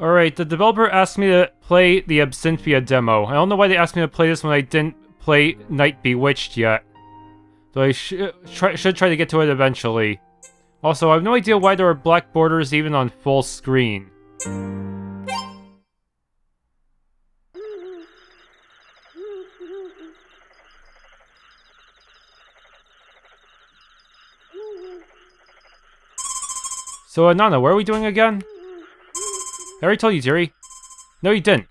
Alright, the developer asked me to play the Absinthia demo. I don't know why they asked me to play this when I didn't play Knight Bewitched yet. So I should try to get to it eventually. Also, I have no idea why there are black borders even on full screen. So, Nana, what are we doing again? I already told you, dearie. No, you didn't.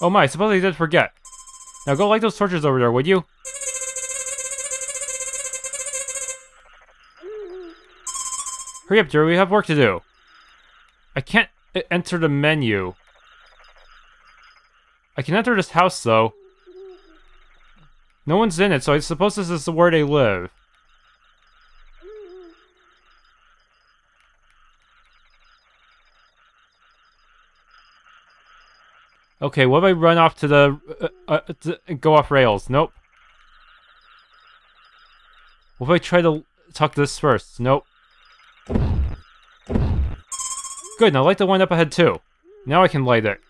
Oh my, I suppose I did forget. Now go light those torches over there, would you? Hurry up, dearie, we have work to do. I can't enter the menu. I can enter this house, though. No one's in it, so I suppose this is where they live. Okay, what if I run off to the... go off rails? Nope. What if I try to tuck this first? Nope. Good, now light the one up ahead too. Now I can light it.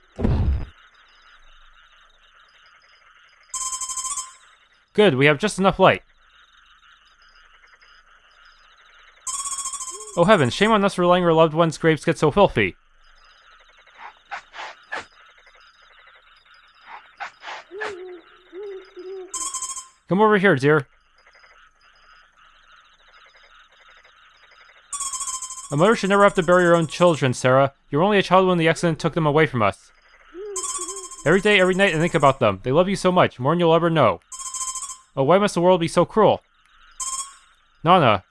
Good, we have just enough light. Oh heavens, shame on us for letting our loved ones' graves get so filthy. Come over here, dear. A mother should never have to bury her own children, Sarah. You were only a child when the accident took them away from us. Every day, every night, I think about them. They love you so much, more than you'll ever know. Oh, why must the world be so cruel? Nana.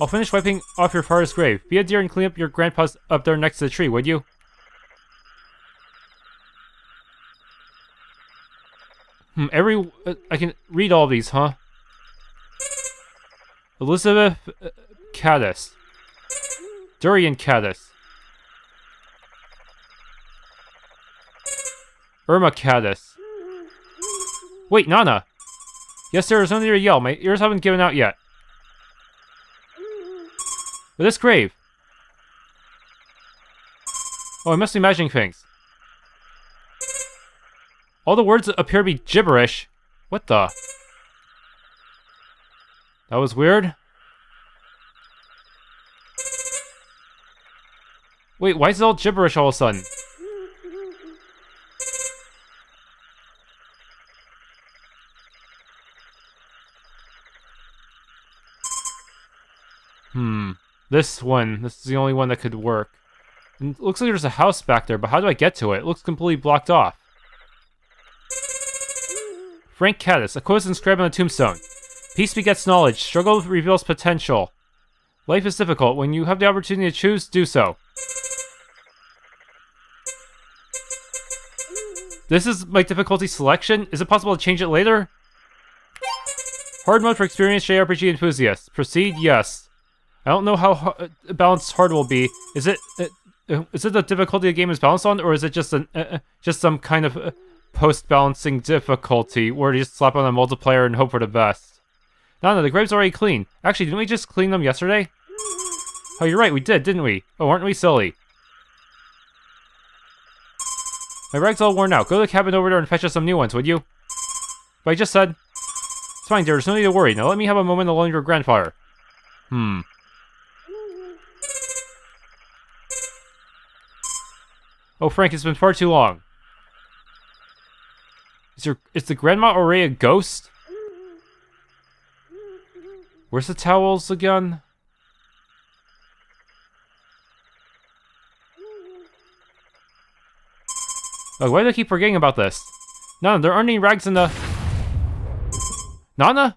I'll finish wiping off your father's grave. Be a dear and clean up your grandpa's up there next to the tree, would you? I can read all these, huh? Elizabeth Caddis. Durian Caddis. Irma Caddis. Wait, Nana! Yes, there is no need to yell. My ears haven't given out yet. But this grave! Oh, I must be imagining things. All the words appear to be gibberish. What the? That was weird. Wait, why is it all gibberish all of a sudden? This one. This is the only one that could work. And it looks like there's a house back there, but how do I get to it? It looks completely blocked off. Frank Caddis, a quote is inscribed on the tombstone. Peace begets knowledge, struggle reveals potential. Life is difficult, when you have the opportunity to choose, do so. This is my difficulty selection? Is it possible to change it later? Hard mode for experienced JRPG enthusiasts. Proceed, yes. I don't know how balanced hard will be. Is it the difficulty the game is balanced on, or is it just some kind of... post-balancing difficulty, where you just slap on a multiplier and hope for the best. No, the grave's already clean. Actually, didn't we just clean them yesterday? Oh, you're right, we did, didn't we? Oh, aren't we silly? My rag's all worn out. Go to the cabin over there and fetch us some new ones, would you? But I just said... It's fine, dear, there's no need to worry. Now let me have a moment alone with your grandfather. Oh, Frank, it's been far too long. Is the grandma already a ghost? Where's the towels again? Oh, why do I keep forgetting about this? Nana, there aren't any rags in the... Nana?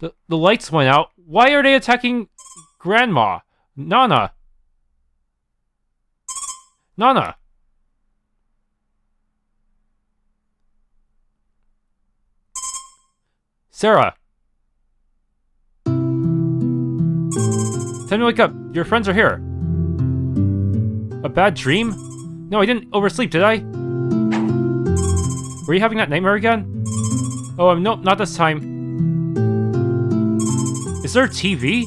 The lights went out. Why are they attacking Grandma? Nana? Nana! Sarah! Time to wake up! Your friends are here! A bad dream? No, I didn't oversleep, did I? Were you having that nightmare again? Oh, no, not this time. Is there a TV?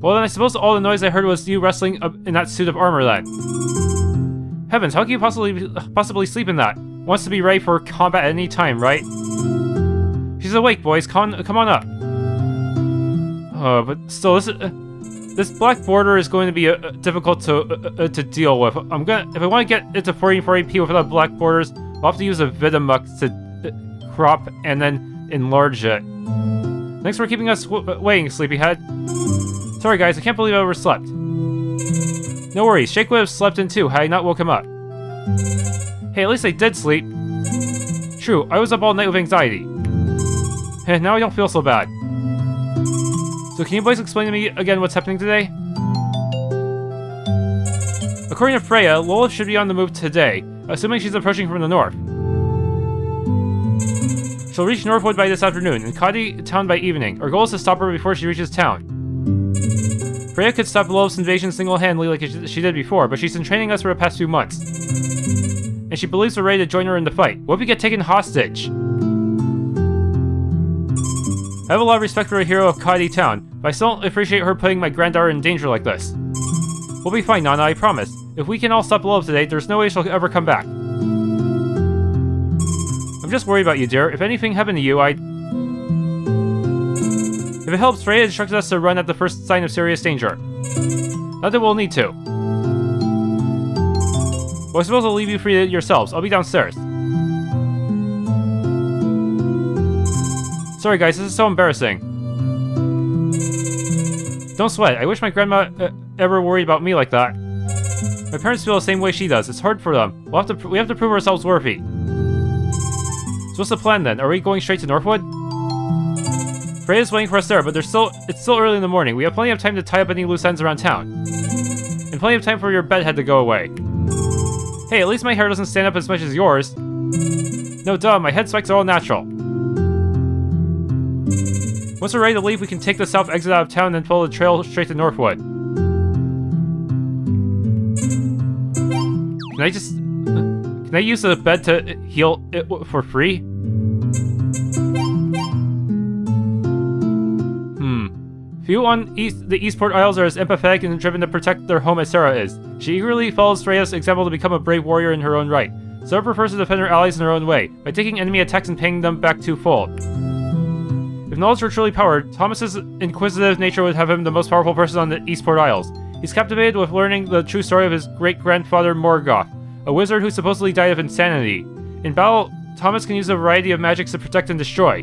Well, then I suppose all the noise I heard was you wrestling up in that suit of armor then. Heavens, how can you possibly sleep in that? Wants to be ready for combat at any time, right? She's awake, boys. Come on up. Oh, but still, this black border is going to be difficult to deal with. If I want to get it to 40p without black borders, I'll have to use a Vitamux to crop and then enlarge it. Thanks for keeping us waiting, sleepyhead. Sorry guys, I can't believe I overslept. No worries, Jake would have slept in too had I not woke him up. Hey, at least I did sleep. True, I was up all night with anxiety. And now I don't feel so bad. So can you boys explain to me again what's happening today? According to Freya, Lilith should be on the move today, assuming she's approaching from the north. She'll reach Northwood by this afternoon, and Katti Town by evening. Our goal is to stop her before she reaches town. Freya could stop Lilith's invasion single-handedly like she did before, but she's been training us for the past few months. And she believes we're ready to join her in the fight. What if we get taken hostage? I have a lot of respect for a hero of Katti Town, but I still don't appreciate her putting my granddaughter in danger like this. We'll be fine, Nana, I promise. If we can all stop Lilith today, there's no way she'll ever come back. I'm just worried about you, dear. If anything happened to you, I'd... If it helps, Freya instructed us to run at the first sign of serious danger. Not that we'll need to. Well, I suppose I'll leave you free to yourselves. I'll be downstairs. Sorry guys, this is so embarrassing. Don't sweat, I wish my grandma ever worried about me like that. My parents feel the same way she does, it's hard for them. We have to prove ourselves worthy. So what's the plan then? Are we going straight to Northwood? Freya's waiting for us there, but it's still early in the morning. We have plenty of time to tie up any loose ends around town. And plenty of time for your bedhead to go away. Hey, at least my hair doesn't stand up as much as yours. No duh, my head spikes are all natural. Once we're ready to leave, we can take the south exit out of town and follow the trail straight to Northwood. Can I use the bed to heal it for free? Few on the Eastport Isles are as empathetic and driven to protect their home as Sarah is. She eagerly follows Freya's example to become a brave warrior in her own right. Sarah prefers to defend her allies in her own way, by taking enemy attacks and paying them back twofold. If knowledge were truly powered, Thomas's inquisitive nature would have him the most powerful person on the Eastport Isles. He's captivated with learning the true story of his great-grandfather Morgoth, a wizard who supposedly died of insanity. In battle, Thomas can use a variety of magics to protect and destroy.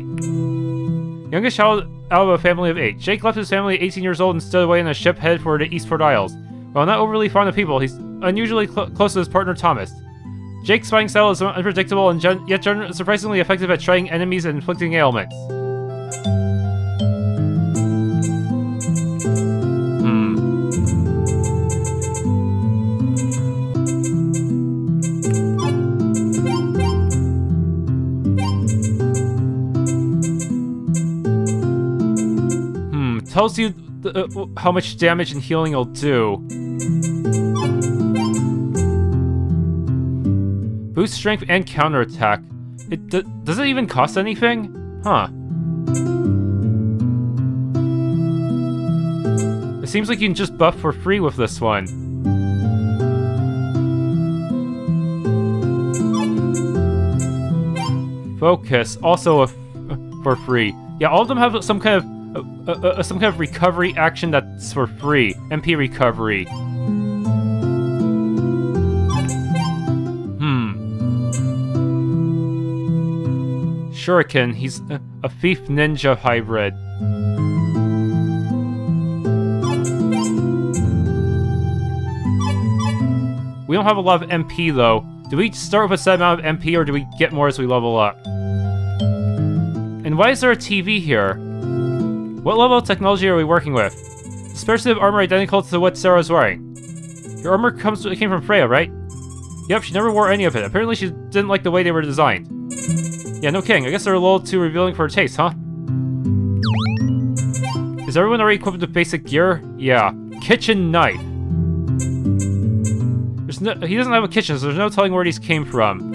Youngest child out of a family of 8, Jake left his family at 18 years old and stood away in a ship headed for the Eastport Isles. While not overly fond of people, he's unusually close to his partner Thomas. Jake's fighting style is unpredictable and yet surprisingly effective at slaying enemies and inflicting ailments. Tells you how much damage and healing it'll do. Boost strength and counterattack. Does it even cost anything? Huh. It seems like you can just buff for free with this one. Focus, also for free. Yeah, all of them have some kind of recovery action that's for free. MP recovery. Shuriken, he's a thief ninja hybrid. We don't have a lot of MP though. Do we start with a set amount of MP or do we get more as we level up? And why is there a TV here? What level of technology are we working with? Dispersive armor identical to what Sarah's wearing. Your armor came from Freya, right? Yep, she never wore any of it. Apparently she didn't like the way they were designed. Yeah, no kidding. I guess they're a little too revealing for her taste, huh? Is everyone already equipped with basic gear? Yeah. Kitchen knife. He doesn't have a kitchen, so there's no telling where these came from.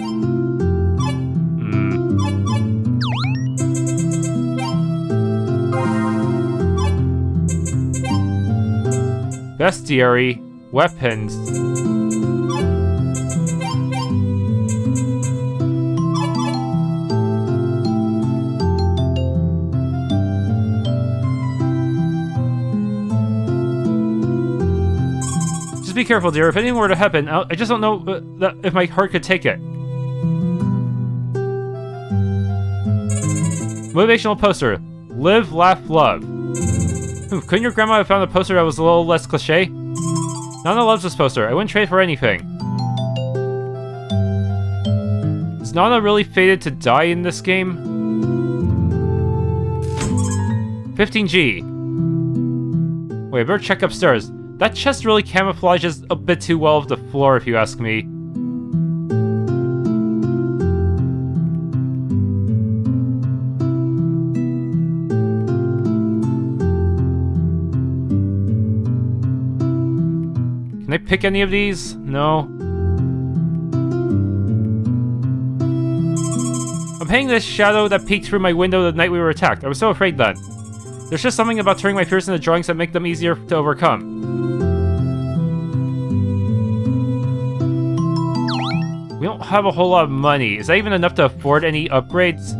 Bestiary, weapons. Just be careful, dear. If anything were to happen, I just don't know if my heart could take it. Motivational poster. Live, laugh, love. Couldn't your grandma have found a poster that was a little less cliché? Nana loves this poster. I wouldn't trade for anything. Is Nana really fated to die in this game? 15G. Wait, I better check upstairs. That chest really camouflages a bit too well of the floor, if you ask me. Can I pick any of these? No. I'm painting this shadow that peeked through my window the night we were attacked. I was so afraid then. There's just something about turning my fears into drawings that make them easier to overcome. We don't have a whole lot of money. Is that even enough to afford any upgrades?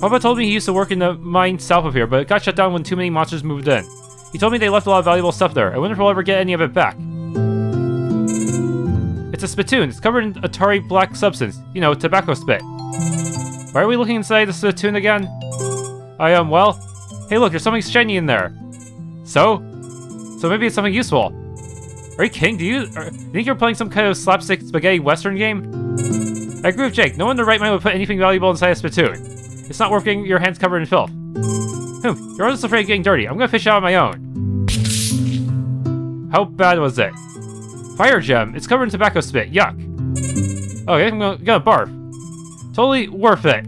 Papa told me he used to work in the mine south of here, but it got shut down when too many monsters moved in. He told me they left a lot of valuable stuff there. I wonder if we'll ever get any of it back. It's a spittoon. It's covered in Atari black substance. You know, tobacco spit. Why are we looking inside the spittoon again? Well... Hey look, there's something shiny in there. So maybe it's something useful. Are you kidding? Do you think you're playing some kind of slapstick spaghetti western game? I agree with Jake. No one in their right mind would put anything valuable inside a spittoon. It's not worth getting your hands covered in filth. You're always afraid of getting dirty. I'm gonna fish out on my own. How bad was it? Fire gem. It's covered in tobacco spit. Yuck. Okay, I'm gonna barf. Totally worth it.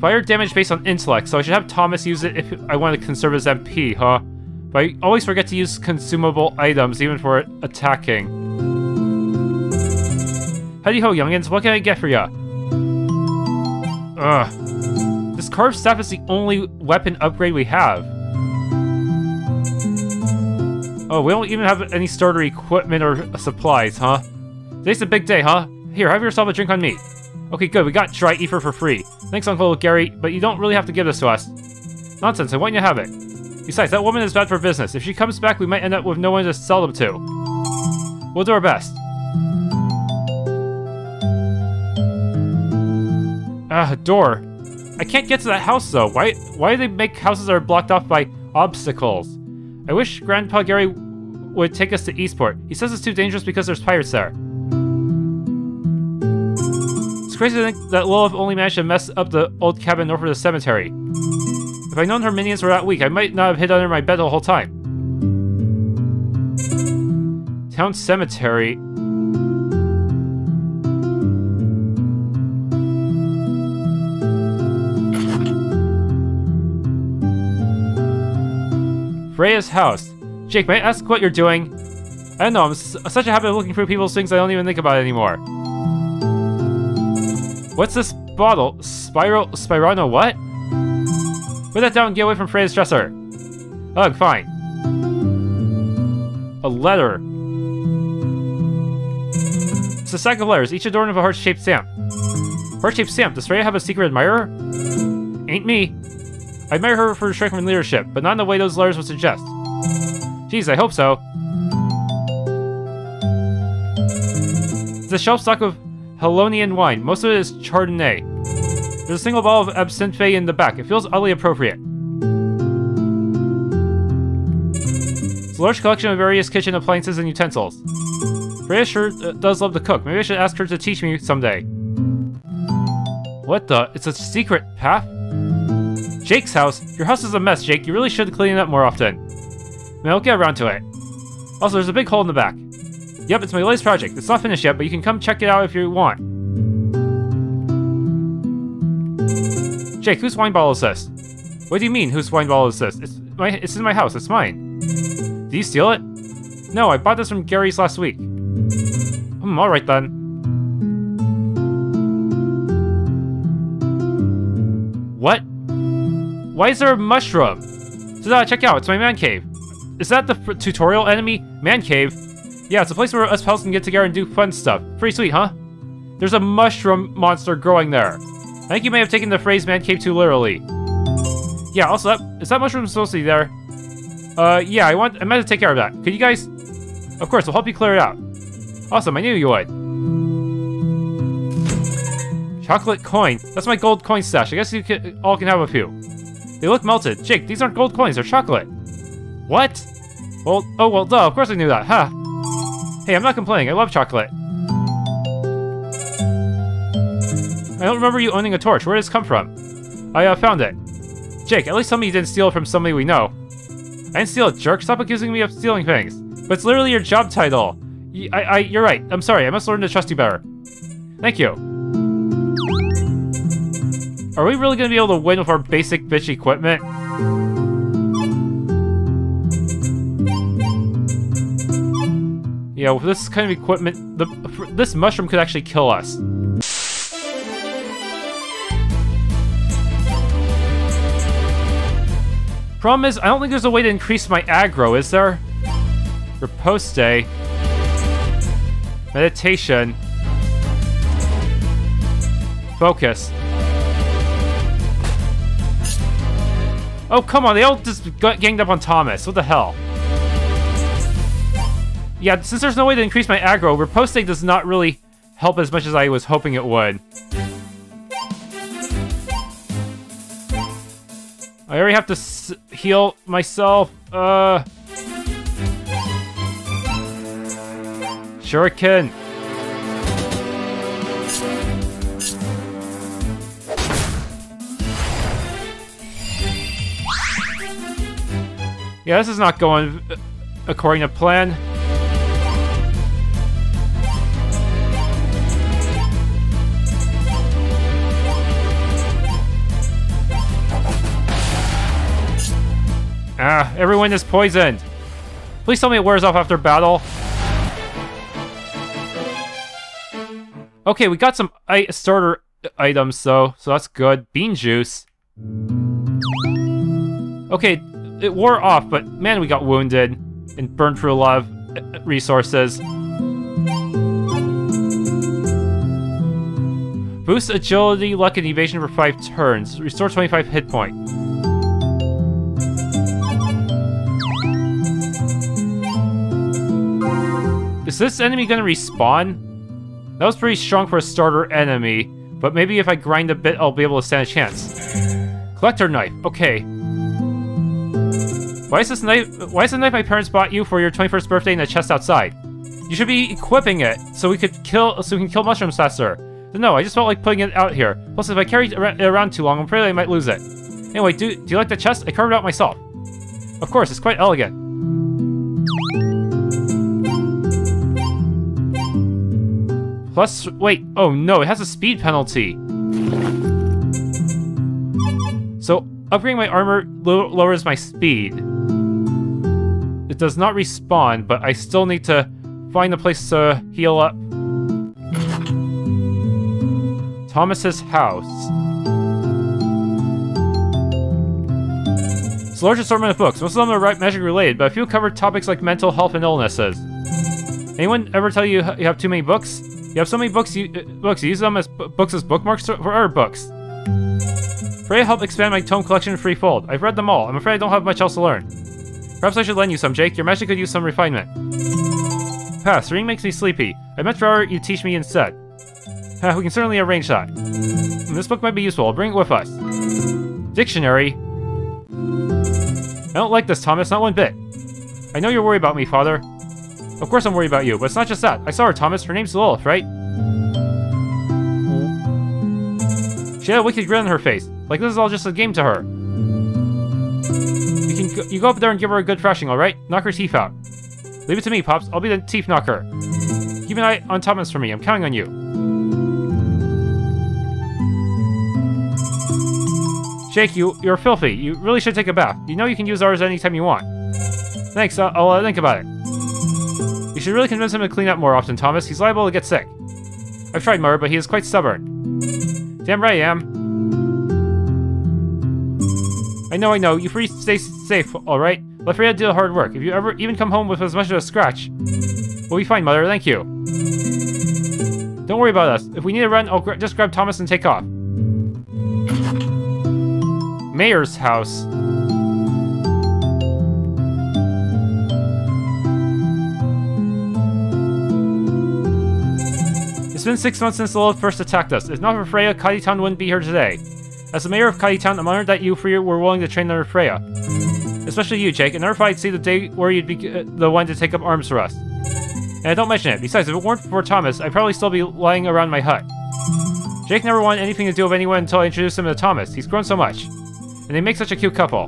Fire damage based on intellect, so I should have Thomas use it if I want to conserve his MP, huh? But I always forget to use consumable items, even for attacking. Howdy ho, youngins. What can I get for ya? Ugh. This carved staff is the only weapon upgrade we have. Oh, we don't even have any starter equipment or supplies, huh? Today's a big day, huh? Here, have yourself a drink on me. Okay, good, we got dry ether for free. Thanks, Uncle Gary, but you don't really have to give this to us. Nonsense, I want you to have it. Besides, that woman is bad for business. If she comes back, we might end up with no one to sell them to. We'll do our best. A door. I can't get to that house though. Why do they make houses that are blocked off by obstacles? I wish Grandpa Gary would take us to Eastport. He says it's too dangerous because there's pirates there. It's crazy to think that Lilith only managed to mess up the old cabin north of the cemetery. If I'd known her minions were that weak, I might not have hid under my bed the whole time. Town cemetery. Freya's house. Jake, may I ask what you're doing? I don't know, I'm such a habit of looking through people's things I don't even think about anymore. What's this bottle? Spirano what? Put that down and get away from Freya's dresser. Ugh, fine. A letter. It's a sack of letters, each adorned with a heart-shaped stamp. Heart-shaped stamp? Does Freya have a secret admirer? Ain't me. I admire her for her strength and leadership, but not in the way those letters would suggest. Jeez, I hope so. It's a shelf stock of Helonian wine. Most of it is Chardonnay. There's a single bottle of Absinthia in the back. It feels oddly appropriate. It's a large collection of various kitchen appliances and utensils. Freya sure does love to cook. Maybe I should ask her to teach me someday. What the? It's a secret path? Jake's house? Your house is a mess, Jake. You really should clean it up more often. Man, I'll get around to it. Also, there's a big hole in the back. Yep, it's my latest project. It's not finished yet, but you can come check it out if you want. Jake, whose wine bottle is this? What do you mean, whose wine bottle is this? It's in my house. It's mine. Did you steal it? No, I bought this from Gary's last week. Alright then. Why is there a mushroom? So check out, it's my man cave. Is that the tutorial enemy? Man cave? Yeah, it's a place where us pals can get together and do fun stuff. Pretty sweet, huh? There's a mushroom monster growing there. I think you may have taken the phrase man cave too literally. Yeah, also, is that mushroom supposed to be there? Yeah, I meant to take care of that. Could you guys? Of course, we'll help you clear it out. Awesome, I knew you would. Chocolate coin. That's my gold coin stash. I guess you all can have a few. They look melted. Jake, these aren't gold coins, they're chocolate. What? Well, oh, well, duh, of course I knew that, huh? Hey, I'm not complaining, I love chocolate. I don't remember you owning a torch. Where did this come from? I found it. Jake, at least tell me you didn't steal it from somebody we know. I didn't steal it, jerk. Stop accusing me of stealing things. But it's literally your job title. You're right. I'm sorry. I must learn to trust you better. Thank you. Are we really going to be able to win with our basic bitch equipment? Yeah, with this kind of equipment, this mushroom could actually kill us. Problem is, I don't think there's a way to increase my aggro, is there? Riposte day. Meditation. Focus. Oh, come on, they all just got ganged up on Thomas. What the hell? Yeah, since there's no way to increase my aggro, riposte day does not really help as much as I was hoping it would. I already have to heal myself. Shuriken. Yeah, this is not going according to plan. Ah, everyone is poisoned. Please tell me it wears off after battle. Okay, we got some starter items, so that's good. Bean juice. Okay, it wore off, but man, we got wounded and burned through a lot of resources. Boosts agility, luck, and evasion for 5 turns. Restore 25 hit points. Is this enemy gonna respawn? That was pretty strong for a starter enemy, but maybe if I grind a bit, I'll be able to stand a chance. Collector knife, okay. Why is this knife my parents bought you for your 21st birthday in the chest outside? You should be equipping it so we can kill mushrooms faster. No, I just felt like putting it out here. Plus, if I carry it around too long, I'm afraid I might lose it. Anyway, do you like the chest? I carved it out myself. Of course, it's quite elegant. Plus, wait, oh no, it has a speed penalty. So, upgrading my armor lowers my speed. It does not respawn, but I still need to find a place to heal up. Thomas's house. It's a large assortment of books. Most of them are magic related, but a few cover topics like mental health and illnesses. Anyone ever tell you you have too many books? You have so many books, you use them as books as bookmarks for other books. Freya helped expand my tome collection threefold. I've read them all. I'm afraid I don't have much else to learn. Perhaps I should lend you some, Jake. Your magic could use some refinement. Pass, reading makes me sleepy. I'd much rather you teach me instead. We can certainly arrange that. And this book might be useful. I'll bring it with us. Dictionary. I don't like this, Thomas. Not one bit. I know you're worried about me, Father. Of course I'm worried about you, but it's not just that. I saw her, Thomas. Her name's Lilith, right? She had a wicked grin on her face. Like this is all just a game to her. You go up there and give her a good thrashing, alright? Knock her teeth out. Leave it to me, Pops. I'll be the teeth knocker. Keep an eye on Thomas for me. I'm counting on you. Jake, you're filthy. You really should take a bath. You know you can use ours anytime you want. Thanks, I'll think about it. You should really convince him to clean up more often, Thomas. He's liable to get sick. I've tried more, but he is quite stubborn. Damn right I am. I know. You three stay safe, alright? Let Freya do the hard work. If you ever even come home with as much as a scratch, we'll be fine, Mother. Thank you. Don't worry about us. If we need a run, I'll just grab Thomas and take off. Mayor's house. It's been 6 months since Lilith first attacked us. If not for Freya, Katti Town wouldn't be here today. As the mayor of Katti Town, I'm honored that you three were willing to train under Freya. Especially you, Jake. I never thought I'd see the day where you'd be the one to take up arms for us. And I don't mention it. Besides, if it weren't for Thomas, I'd probably still be lying around my hut. Jake never wanted anything to do with anyone until I introduced him to Thomas. He's grown so much. And they make such a cute couple.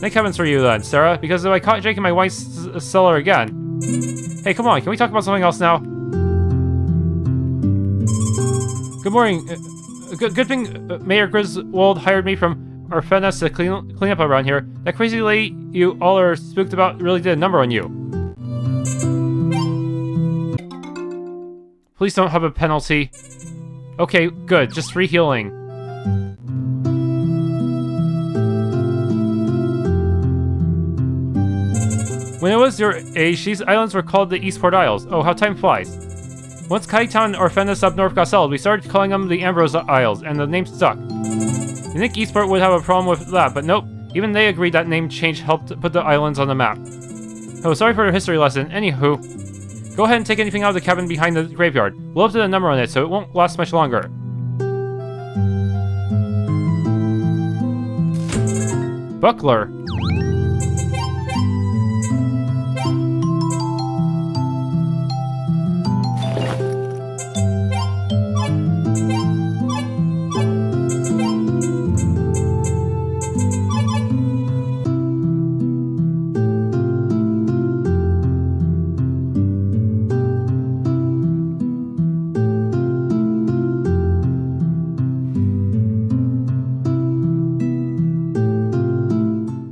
Thank heavens for you then, Sarah, because if I caught Jake in my wife's cellar again... Hey, come on, can we talk about something else now? Good morning. Good thing Mayor Griswold hired me from Arfenis to clean up around here. That crazy lady you all are spooked about really did a number on you. Please don't have a penalty. Okay, good. Just free healing. When I was your age, these islands were called the Eastport Isles. Oh, how time flies. Once Katti Town and Orphanus up north got settled, we started calling them the Ambrose Isles, and the name stuck. You think Eastport would have a problem with that, but nope. Even they agreed that name change helped put the islands on the map. Oh, sorry for the history lesson. Anywho... Go ahead and take anything out of the cabin behind the graveyard. We'll update the number on it, so it won't last much longer. Buckler.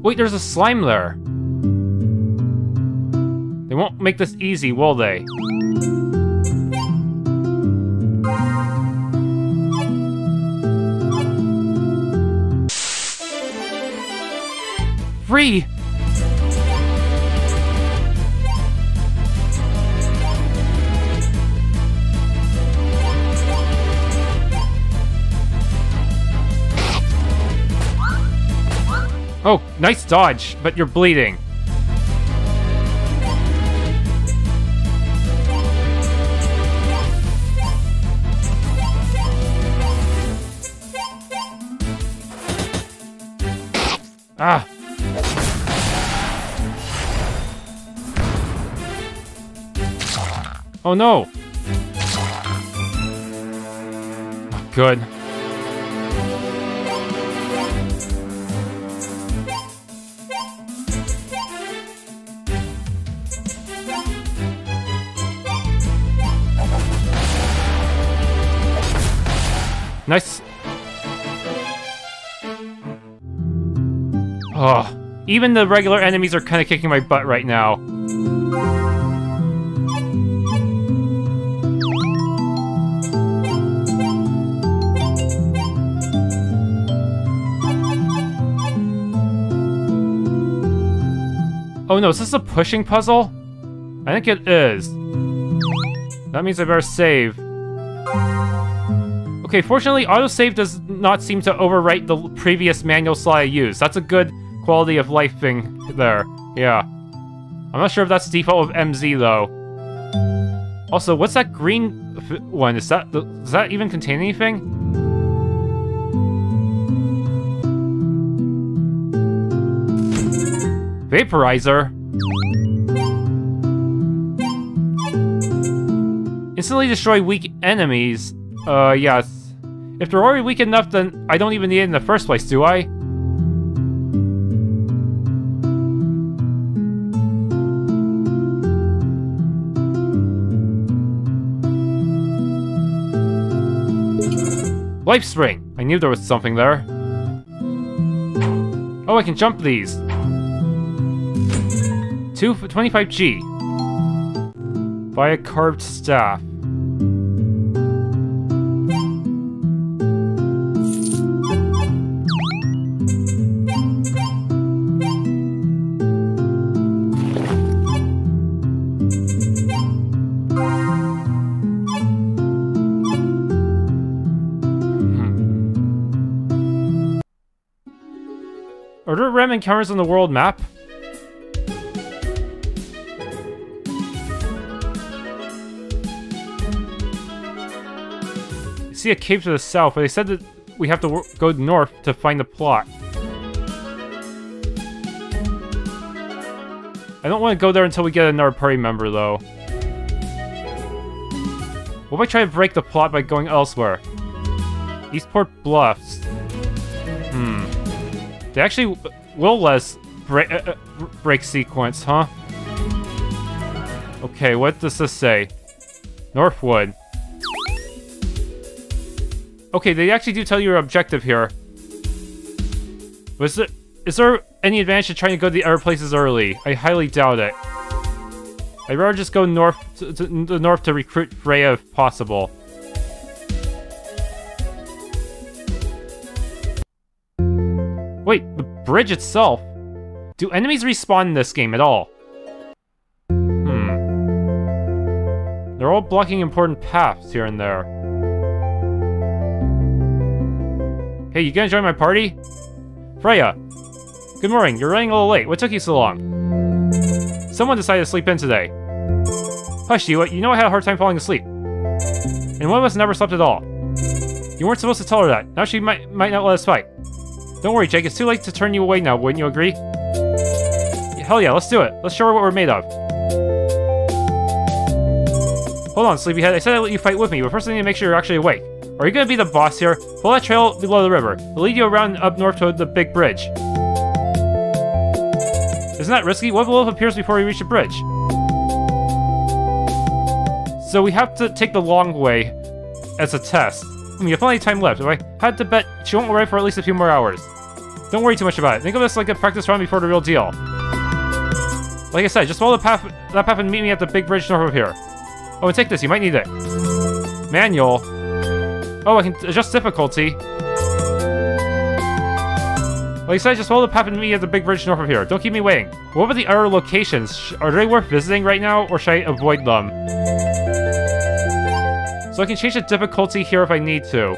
Wait, there's a slime there. They won't make this easy, will they? Free! Oh, nice dodge, but you're bleeding. Ah. Oh no. Good. Nice. Oh, even the regular enemies are kind of kicking my butt right now. Oh no, is this a pushing puzzle? I think it is. That means I better save. Okay, fortunately, autosave does not seem to overwrite the previous manual slide I used. That's a good quality of life thing there. Yeah. I'm not sure if that's default with MZ, though. Also, what's that green one? Is that... does that even contain anything? Vaporizer. Instantly destroy weak enemies. Yes. If they're already weak enough, then I don't even need it in the first place, do I? Life Spring! I knew there was something there. Oh, I can jump these. 225G. Buy a carved staff. Order rem encounters on the world map. I see a cave to the south, but they said that we have to go north to find the plot. I don't want to go there until we get another party member, though. What if I try to break the plot by going elsewhere? Eastport Bluffs. Hmm. They actually will let us break sequence, huh? Okay, what does this say? Northwood. Okay, they actually do tell you your objective here. Was it? Is there any advantage to trying to go to the other places early? I highly doubt it. I'd rather just go north to recruit Freya if possible. Wait, the bridge itself? Do enemies respawn in this game at all? Hmm. They're all blocking important paths here and there. Hey, you gonna join my party? Freya! Good morning, you're running a little late. What took you so long? Someone decided to sleep in today. Hush, you know I had a hard time falling asleep. And one of us never slept at all. You weren't supposed to tell her that. Now she might not let us fight. Don't worry, Jake, it's too late to turn you away now, wouldn't you agree? Hell yeah, let's do it. Let's show her what we're made of. Hold on, sleepyhead, I said I'd let you fight with me, but first I need to make sure you're actually awake. Are you gonna be the boss here? Follow that trail below the river. It'll lead you around and up north to the big bridge. Isn't that risky? What if Lilith appears before we reach the bridge? So we have to take the long way as a test. I mean, you have plenty of time left. If I had to bet, she won't arrive for at least a few more hours. Don't worry too much about it. Think of this like a practice round before the real deal. Like I said, just follow that path and meet me at the big bridge north of here. Oh, and take this. You might need it. Manual. Oh, I can adjust difficulty. Like I said, just follow the path and meet me at the big bridge north of here. Don't keep me waiting. What about the other locations? Are they worth visiting right now, or should I avoid them? So I can change the difficulty here if I need to.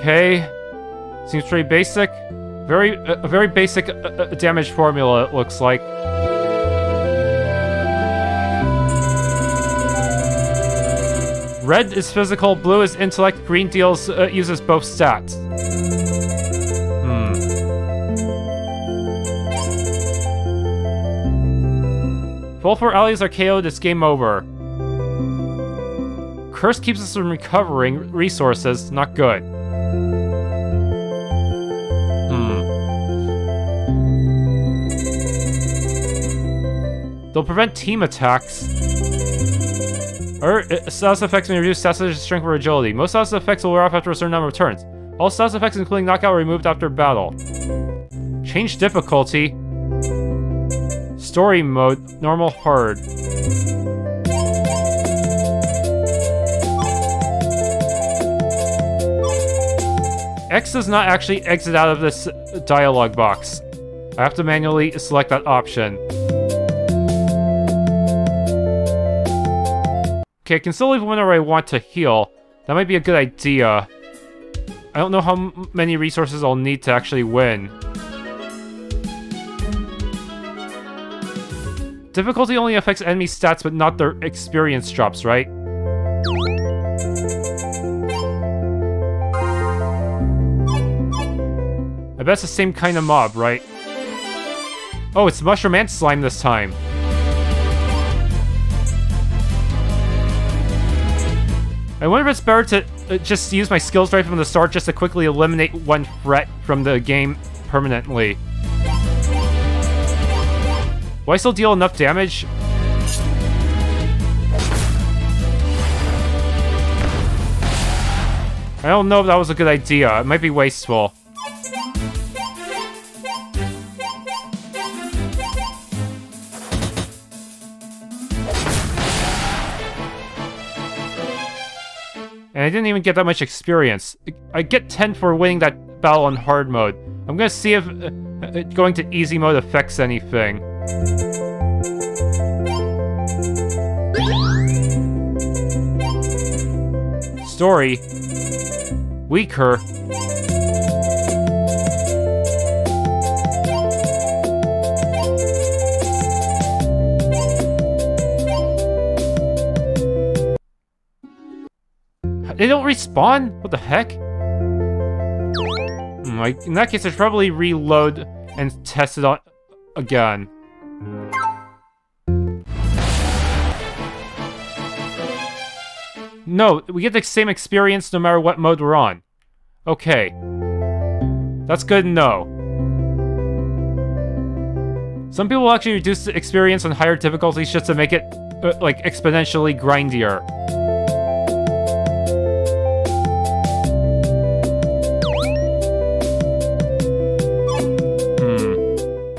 Okay. Seems pretty basic. A very basic damage formula, it looks like. Red is physical, blue is intellect, green uses both stats. Hmm. If all four allies are KO'd, it's game over. Curse keeps us from recovering resources, not good. Hmm. They'll prevent team attacks. Or status effects may reduce stats strength or agility. Most status effects will wear off after a certain number of turns. All status effects including knockout are removed after battle. Change difficulty. Story mode, normal, hard. X does not actually exit out of this dialog box. I have to manually select that option. Okay, I can still leave whenever I want to heal. That might be a good idea. I don't know how many resources I'll need to actually win. Difficulty only affects enemy stats, but not their experience drops, right? I bet it's the same kind of mob, right? Oh, it's Mushroom and Slime this time. I wonder if it's better to just use my skills right from the start just to quickly eliminate one threat from the game permanently. Will I still deal enough damage? I don't know if that was a good idea. It might be wasteful. And I didn't even get that much experience. I get 10 for winning that battle on hard mode. I'm gonna see if going to easy mode affects anything. Story. Weak her. They don't respawn? What the heck? Like, in that case, I should probably reload and test it on again. No, we get the same experience no matter what mode we're on. Okay. That's good to know. Some people actually reduce the experience on higher difficulties just to make it, like, exponentially grindier.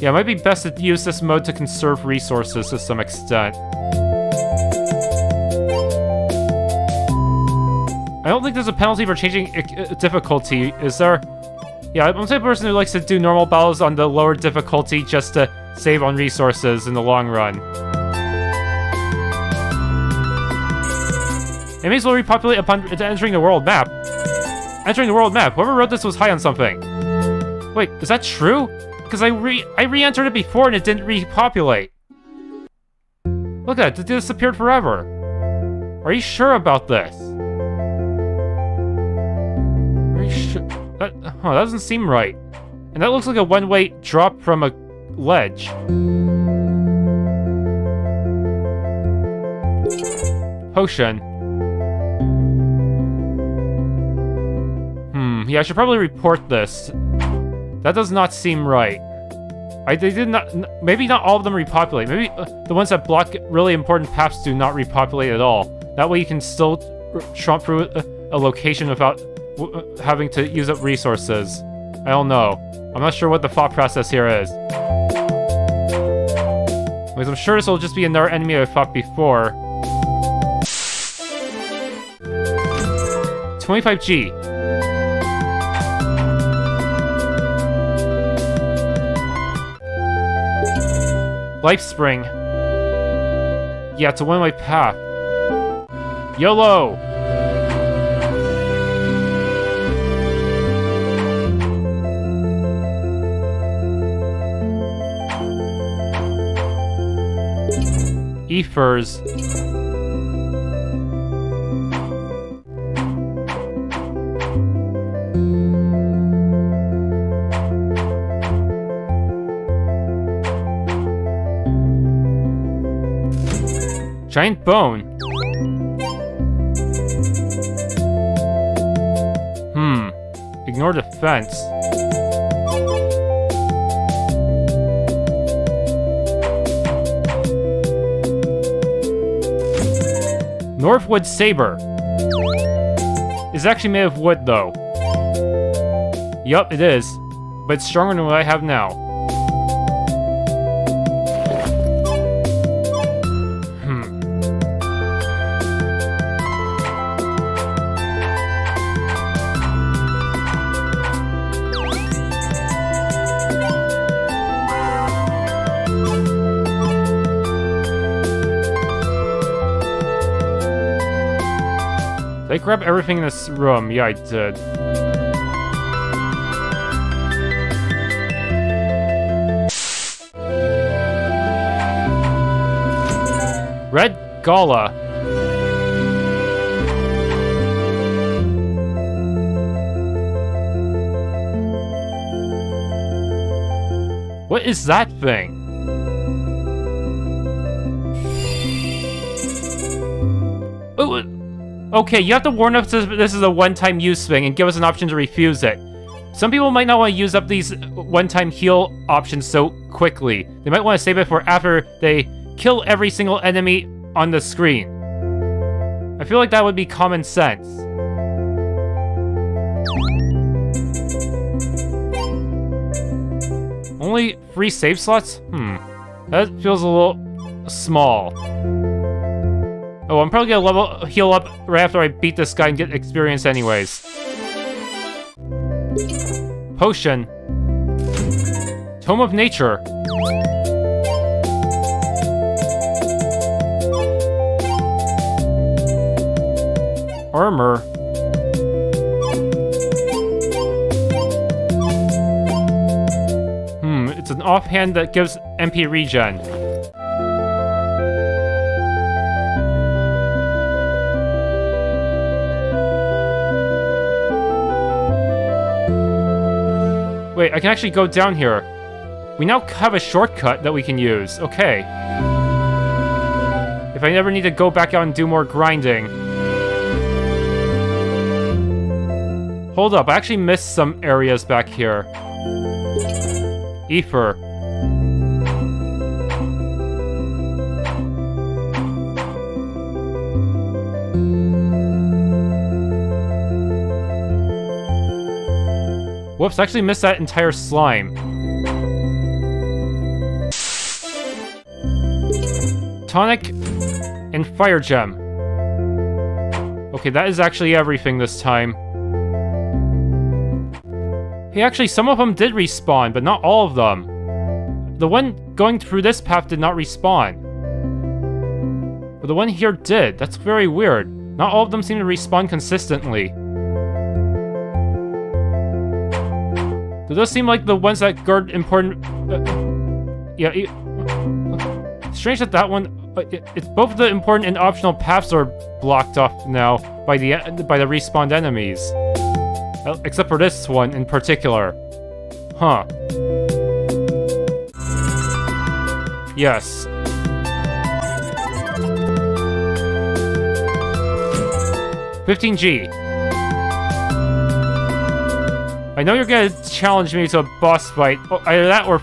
Yeah, it might be best to use this mode to conserve resources to some extent. I don't think there's a penalty for changing difficulty, is there? Yeah, I'm the type of person who likes to do normal battles on the lower difficulty just to save on resources in the long run. It may as well repopulate upon entering the world map. Entering the world map, whoever wrote this was high on something. Wait, is that true? Because I re-entered it before and it didn't repopulate. Look at that, it disappeared forever. Are you sure about this? Are you sure? That doesn't seem right. And that looks like a one-way drop from a ledge. Potion. Yeah, I should probably report this. That does not seem right. They did not. Maybe not all of them repopulate. Maybe the ones that block really important paths do not repopulate at all. That way you can still tromp through a location without having to use up resources. I don't know. I'm not sure what the thought process here is. Because I'm sure this will just be another enemy I fought before. 25G. Life Spring. Yeah, it's a one-way path. YOLO! Ephers. Giant bone. Ignore the fence. Northwood saber. It's actually made of wood though. Yup, it is. But it's stronger than what I have now. Did I grab everything in this room? Yeah, I did. Red Gala. What is that thing? Okay, you have to warn us this is a one-time use thing and give us an option to refuse it. Some people might not want to use up these one-time heal options so quickly. They might want to save it for after they kill every single enemy on the screen. I feel like that would be common sense. Only 3 save slots? That feels a little small. Oh, I'm probably gonna heal up right after I beat this guy and get experience anyways. Potion. Tome of Nature. Armor. It's an offhand that gives MP regen. Wait, I can actually go down here. We now have a shortcut that we can use. Okay. If I never need to go back out and do more grinding. Hold up, I actually missed some areas back here. Aether. Whoops, I actually missed that entire slime. Tonic and Fire Gem. Okay, that is actually everything this time. Hey, actually, some of them did respawn, but not all of them. The one going through this path did not respawn. But the one here did. That's very weird. Not all of them seem to respawn consistently. So those seem like the ones that guard important... yeah, strange that that one... it's both the important and optional paths are blocked off now by the respawned enemies. Except for this one in particular. Huh. Yes. $15G. I know you're gonna challenge me to a boss fight. Either that or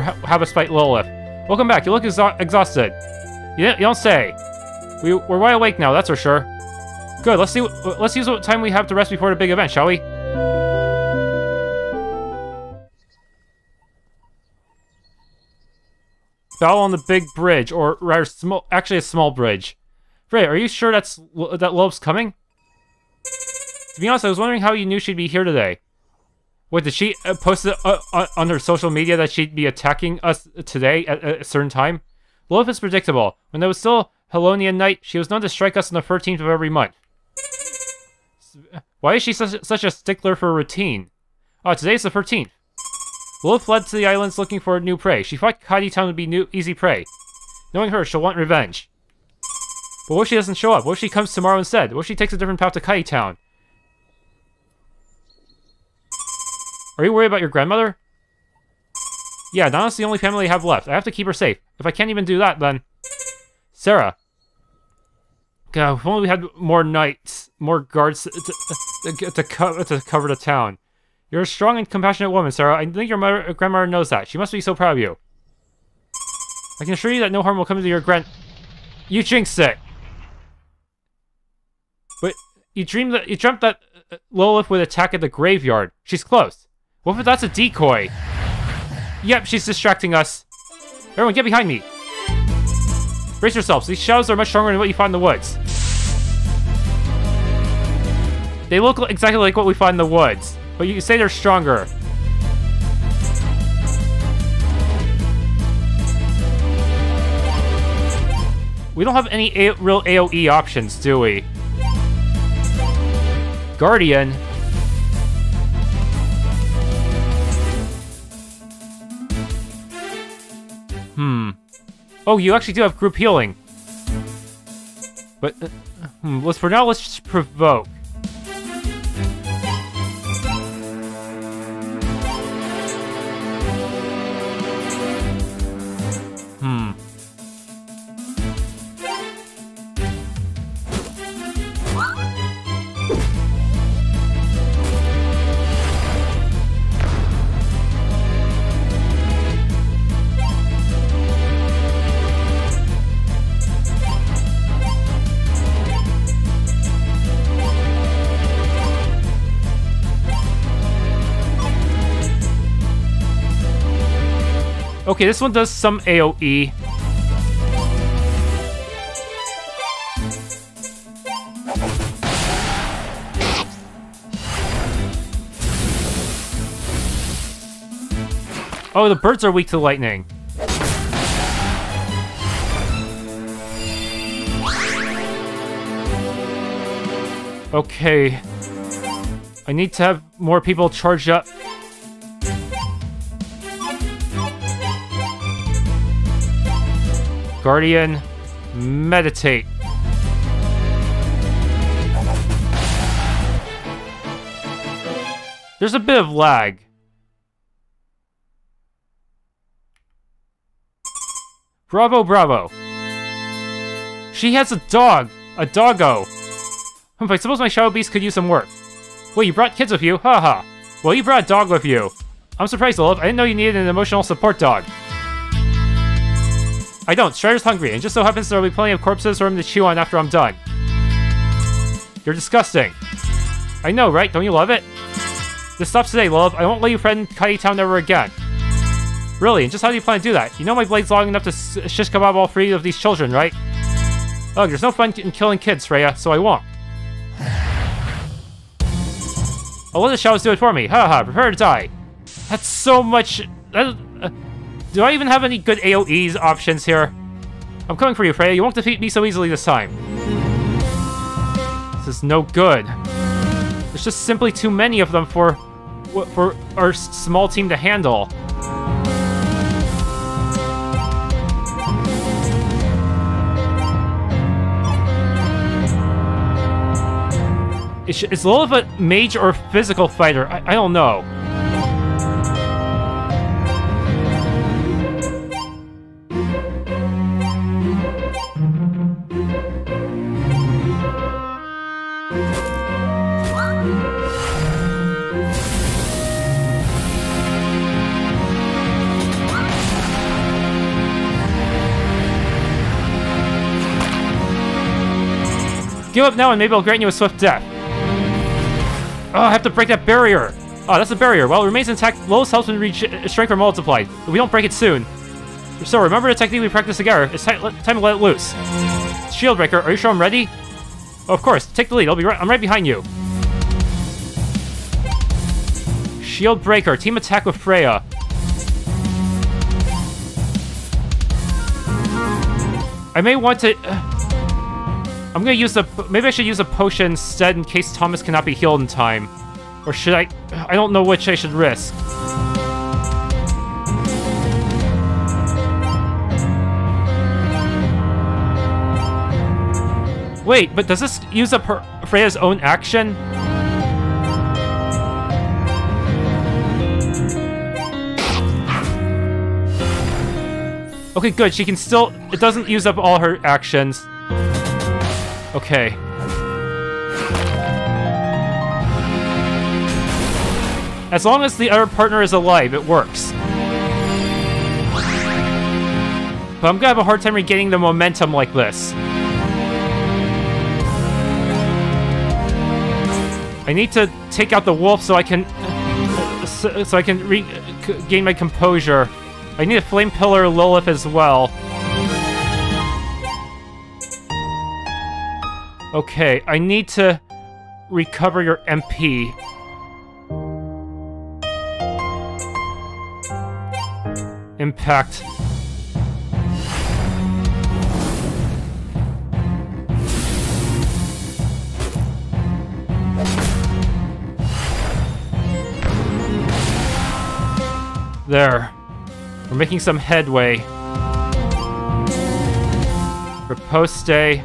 have us fight Lilith. Welcome back, you look exhausted. You don't say. We're wide awake now, that's for sure. Good, let's use what time we have to rest before the big event, shall we? Battle on the big bridge, or rather, actually a small bridge. Freya, are you sure that Lilith's coming? To be honest, I was wondering how you knew she'd be here today. Wait, did she post it on her social media that she'd be attacking us today at a certain time? Lilith is predictable. When there was still Helonia night, she was known to strike us on the 13th of every month. Why is she such a stickler for routine? Ah, today's the 13th. Lilith fled to the islands looking for new prey. She thought Katti Town would be easy prey. Knowing her, she'll want revenge. But what if she doesn't show up? What if she comes tomorrow instead? What if she takes a different path to Katti Town? Are you worried about your grandmother? Yeah, Donna's the only family I have left. I have to keep her safe. If I can't even do that, then... Sarah. God, if only we had more knights, more guards to cover the town. You're a strong and compassionate woman, Sarah. I think your grandmother knows that. She must be so proud of you. I can assure you that no harm will come to your You jinxed it! But you dreamt that Lilith would attack at the graveyard. She's close. What if that's a decoy? Yep, she's distracting us. Everyone, get behind me! Brace yourselves. These shadows are much stronger than what you find in the woods. They look exactly like what we find in the woods, but you say they're stronger. We don't have any real AOE options, do we? Guardian. Oh, you actually do have group healing. But for now, let's just provoke. Okay, this one does some AoE. Oh, the birds are weak to lightning. Okay. I need to have more people charge up. Guardian, meditate. There's a bit of lag. Bravo, bravo. She has a dog. A doggo. I suppose my shadow beast could use some work. Wait, you brought kids with you? Haha. Well, you brought a dog with you. I'm surprised, Lilith. I didn't know you needed an emotional support dog. I don't. Shredder's hungry, and just so happens there'll be plenty of corpses for him to chew on after I'm done. You're disgusting. I know, right? Don't you love it? This stops today, Lilith. I won't let you threaten Katti Town ever again. Really, and just how do you plan to do that? You know my blade's long enough to shish kebab all three of these children, right? Ugh, there's no fun in killing kids, Freya, so I won't. I'll let the shadows do it for me. Haha, prepare to die. That's so much... do I even have any good AoE options here? I'm coming for you, Freya. You won't defeat me so easily this time. This is no good. There's just simply too many of them for our small team to handle. Is Lilith a mage or physical fighter? I don't know. Give up now and maybe I'll grant you a swift death. Oh, I have to break that barrier. Oh, that's a barrier. While it remains intact, Lilith's health will shrink or multiply. If we don't break it soon. So remember the technique we practiced together. It's time to let it loose. Shield breaker, are you sure I'm ready? Oh, of course. Take the lead. I'm right behind you. Shield breaker, team attack with Freya. I may want to... I'm gonna use the... Maybe I should use a potion instead in case Thomas cannot be healed in time. Or should I... I don't know which I should risk. Wait, but does this use up Freya's own action? Okay, good. She can still... It doesn't use up all her actions. Okay. As long as the other partner is alive, it works. But I'm gonna have a hard time regaining the momentum like this. I need to take out the wolf so I can... So I can regain my composure. I need a flame pillar Lilith as well. Okay, I need to recover your MP. Impact. There. We're making some headway. Riposte.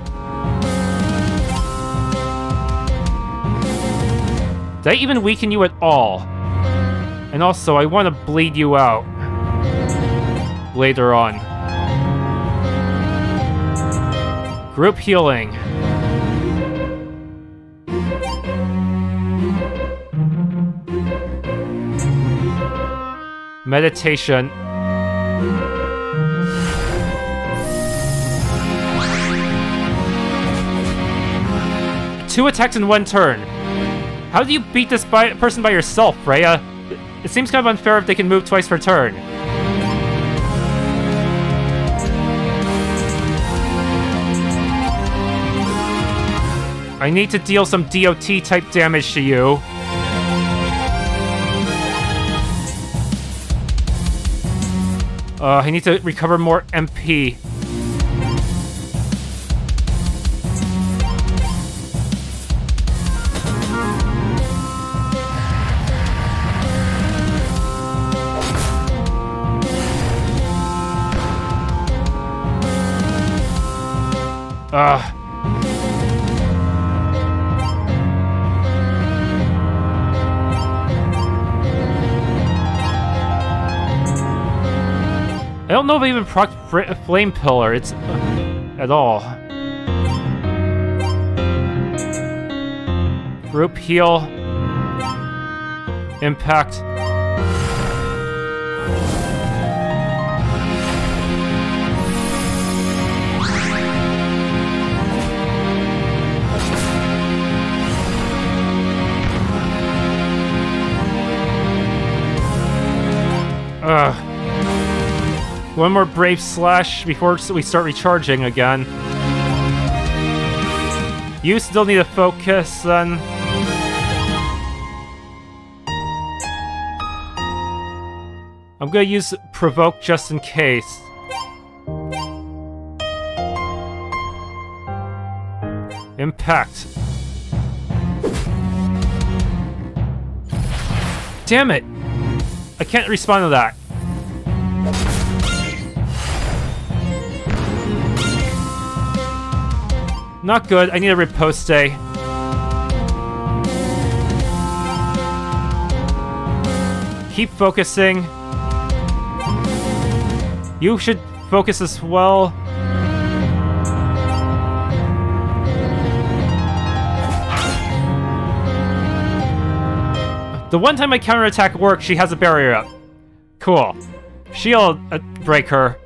Did I even weaken you at all? And also, I want to bleed you out. Later on. Group healing. Meditation. Two attacks in one turn. How do you beat this person by yourself, Freya? It seems kind of unfair if they can move twice per turn. I need to deal some DOT-type damage to you. I need to recover more MP. Ah. I don't know if I even proc Flame Pillar, it's at all. Group heal. Impact. Ugh. One more brave slash before we start recharging again. You still need to focus then. I'm gonna use provoke just in case. Impact. Damn it! I can't respond to that. Not good, I need a riposte. Keep focusing. You should focus as well. The one time my counterattack worked, she has a barrier up. Cool. She'll break her.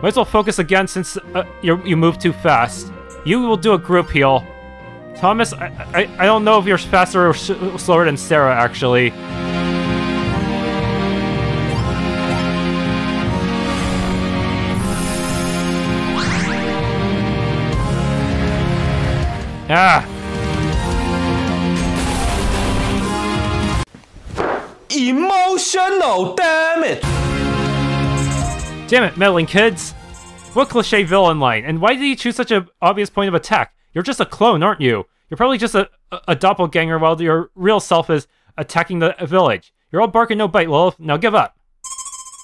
Might as well focus again since you move too fast. You will do a group heal. Thomas, I don't know if you're faster or slower than Sarah, actually. Ah! Emotional, damn it! Damn it, meddling kids! What cliché villain line? And why did you choose such an obvious point of attack? You're just a clone, aren't you? You're probably just a doppelganger while your real self is attacking the village. You're all bark and no bite, Lilith. Now give up.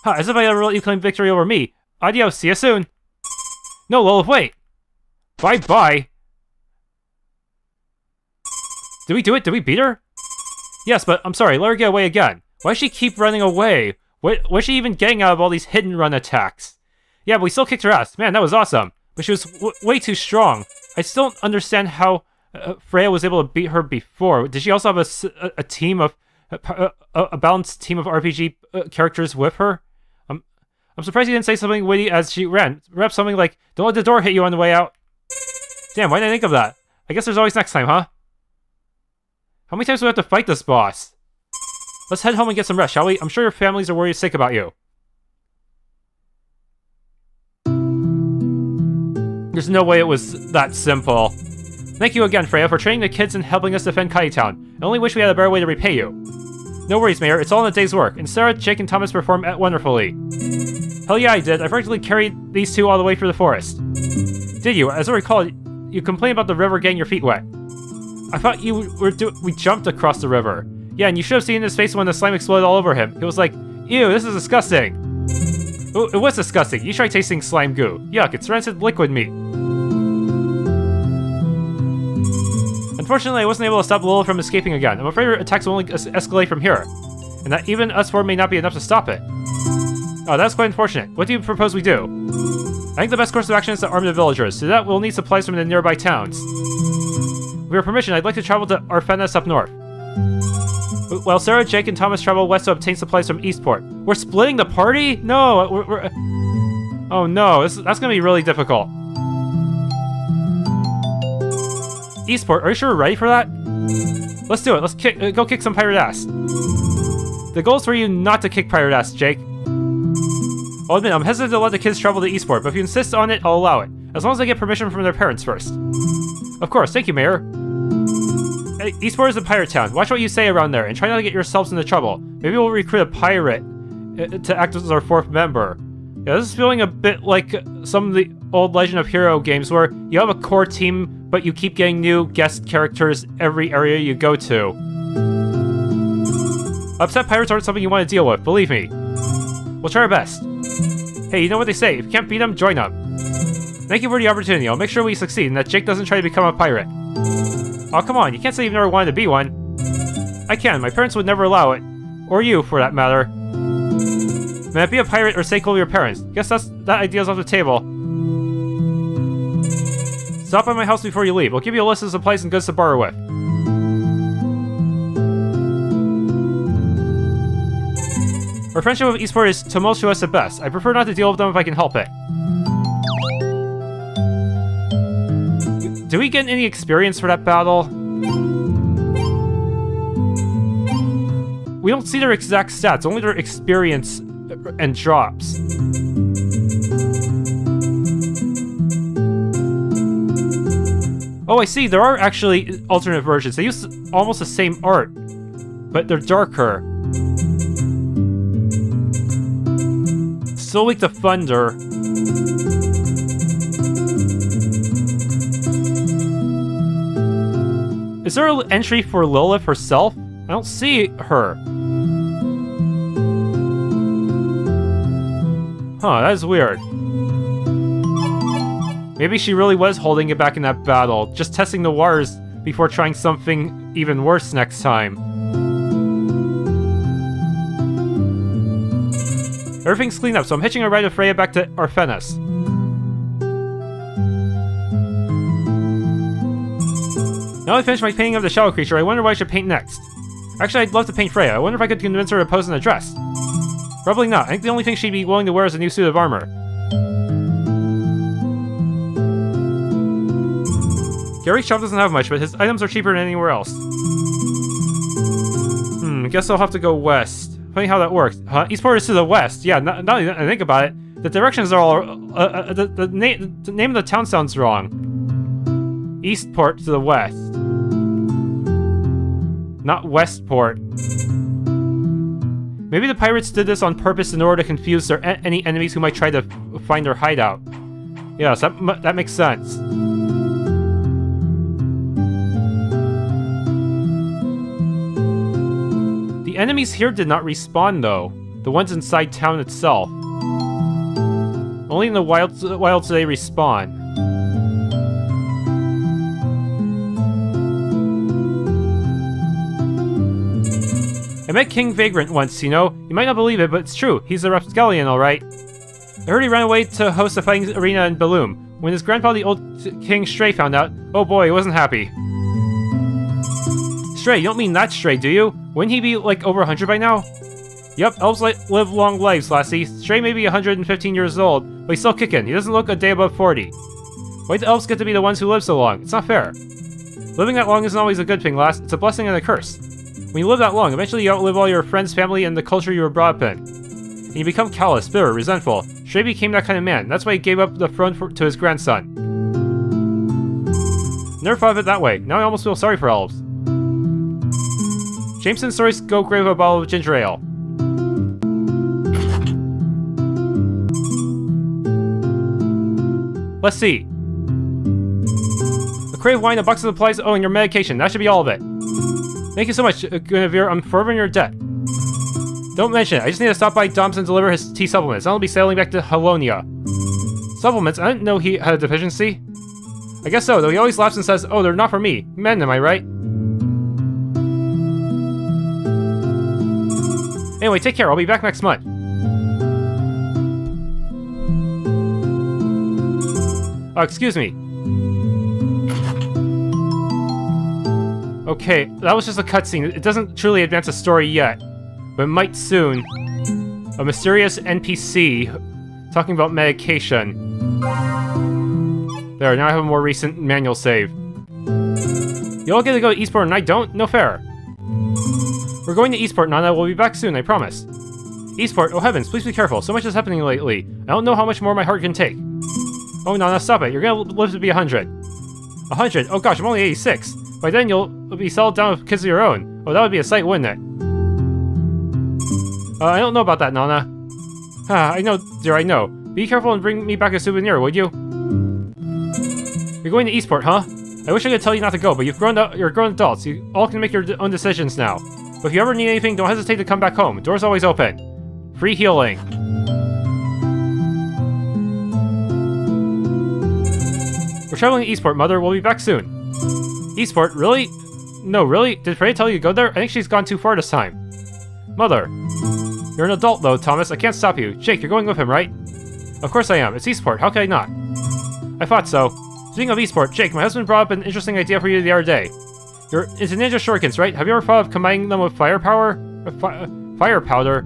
Huh, as if I ever let you claim victory over me. Adios, see you soon. No, Lilith, wait. Bye-bye. Did we do it? Did we beat her? Yes, but I'm sorry, let her get away again. Why does she keep running away? What's she even getting out of all these hit and run attacks? Yeah, but we still kicked her ass. Man, that was awesome. But she was way too strong. I still don't understand how Freya was able to beat her before. Did she also have a team of a balanced team of RPG characters with her? I'm surprised you didn't say something witty as she ran. Perhaps something like, "Don't let the door hit you on the way out." Damn, why didn't I think of that? I guess there's always next time, huh? How many times do we have to fight this boss? Let's head home and get some rest, shall we? I'm sure your families are worried sick about you. There's no way it was that simple. Thank you again, Freya, for training the kids and helping us defend Katti Town. I only wish we had a better way to repay you. No worries, Mayor. It's all in a day's work, and Sarah, Jake, and Thomas performed wonderfully. Hell yeah, I did. I practically carried these two all the way through the forest. Did you? As I recall, you complained about the river getting your feet wet. I thought you were we jumped across the river. Yeah, and you should have seen his face when the slime exploded all over him. It was like, ew, this is disgusting. It was disgusting. You try tasting slime goo. Yuck, it's rancid liquid meat. Unfortunately, I wasn't able to stop Lilith from escaping again. I'm afraid her attacks will only escalate from here. And that even us four may not be enough to stop it. Oh, that's quite unfortunate. What do you propose we do? I think the best course of action is to arm the villagers. To that, we'll need supplies from the nearby towns. With your permission, I'd like to travel to Arfenis up north. Well, Sarah, Jake, and Thomas travel west to obtain supplies from Eastport. We're splitting the party? No, we're... Oh no, that's gonna be really difficult. Eastport, are you sure we're ready for that? Let's do it, let's go kick some pirate ass. The goal is for you not to kick pirate ass, Jake. I'll admit, I'm hesitant to let the kids travel to Eastport, but if you insist on it, I'll allow it. As long as I get permission from their parents first. Of course, thank you, Mayor. Eastport is a pirate town. Watch what you say around there, and try not to get yourselves into trouble. Maybe we'll recruit a pirate to act as our fourth member. Yeah, this is feeling a bit like some of the old Legend of Hero games where you have a core team, but you keep getting new guest characters every area you go to. Upset pirates aren't something you want to deal with, believe me. We'll try our best. Hey, you know what they say, if you can't beat them, join them. Thank you for the opportunity. I'll make sure we succeed and that Jake doesn't try to become a pirate. Oh, come on, you can't say you've never wanted to be one. I can, my parents would never allow it. Or you, for that matter. May I be a pirate or say cool to your parents? Guess that idea's off the table. Stop by my house before you leave. I'll give you a list of supplies and goods to borrow with. Our friendship with Eastport is tumultuous at best. I prefer not to deal with them if I can help it. Do we get any experience for that battle? We don't see their exact stats, only their experience and drops. Oh, I see, there are actually alternate versions. They use almost the same art, but they're darker. Still weak to thunder. Is there an entry for Lilith herself? I don't see her. Huh, that is weird. Maybe she really was holding it back in that battle, just testing the waters before trying something even worse next time. Everything's cleaned up, so I'm hitching a ride with Freya back to Arfenis. Now I finished my painting of the shadow creature, I wonder what I should paint next. Actually, I'd love to paint Freya. I wonder if I could convince her to pose in a dress. Probably not. I think the only thing she'd be willing to wear is a new suit of armor. Gary's shop doesn't have much, but his items are cheaper than anywhere else. Guess I'll have to go west. Funny how that works. Huh? Eastport is to the west. Yeah, now that I think about it, the directions are all... the name of the town sounds wrong. Eastport to the west. Not Westport. Maybe the pirates did this on purpose in order to confuse their any enemies who might try to find their hideout. Yes, that makes sense. The enemies here did not respawn, though. The ones inside town itself. Only in the wilds do they respawn. I met King Vagrant once, you know? You might not believe it, but it's true. He's a rapscallion, alright? I heard he ran away to host a fighting arena in Bilum. When his grandpa, the old King Stray, found out, oh boy, he wasn't happy. Stray, you don't mean that Stray, do you? Wouldn't he be, like, over 100 by now? Yep, elves live long lives, lassie. Stray may be 115 years old, but he's still kicking. He doesn't look a day above 40. Why do elves get to be the ones who live so long? It's not fair. Living that long isn't always a good thing, lass. It's a blessing and a curse. When you live that long, eventually you outlive all your friends, family, and the culture you were brought up in. And you become callous, bitter, resentful. Stray became that kind of man. That's why he gave up the throne to his grandson. Never thought of it that way. Now I almost feel sorry for elves. Jameson's stories go grave a bottle of ginger ale. Let's see. A crate of wine, a box of supplies, oh, and your medication. That should be all of it. Thank you so much, Guinevere. I'm forever in your debt. Don't mention it. I just need to stop by Domson and deliver his tea supplements. I'll be sailing back to Helonia. Supplements? I didn't know he had a deficiency. I guess so, though he always laughs and says, oh, they're not for me. Men, am I right? Anyway, take care. I'll be back next month. Oh, excuse me. Okay, that was just a cutscene. It doesn't truly advance the story yet, but might soon. A mysterious NPC talking about medication. There, now I have a more recent manual save. You all get to go to Eastport and I don't? No fair. We're going to Eastport, Nana. We'll be back soon, I promise. Eastport, oh heavens, please be careful. So much is happening lately. I don't know how much more my heart can take. Oh, Nana, stop it. You're gonna live to be 100. 100? Oh gosh, I'm only 86. By then, you'll be settled down with kids of your own. Oh, that would be a sight, wouldn't it? I don't know about that, Nana. Ah, I know, dear, I know. Be careful and bring me back a souvenir, would you? You're going to Eastport, huh? I wish I could tell you not to go, but you're grown adults. You all can make your own decisions now. But if you ever need anything, don't hesitate to come back home. Door's always open. Free healing. traveling to Eastport, Mother. We'll be back soon. Eastport? Really? No, really? Did Freya tell you to go there? I think she's gone too far this time. Mother. You're an adult, though, Thomas. I can't stop you. Jake, you're going with him, right? Of course I am. It's Eastport. How could I not? I thought so. Speaking of Eastport, Jake, my husband brought up an interesting idea for you the other day. It's ninja shurikens, right? Have you ever thought of combining them with firepower? Fire powder?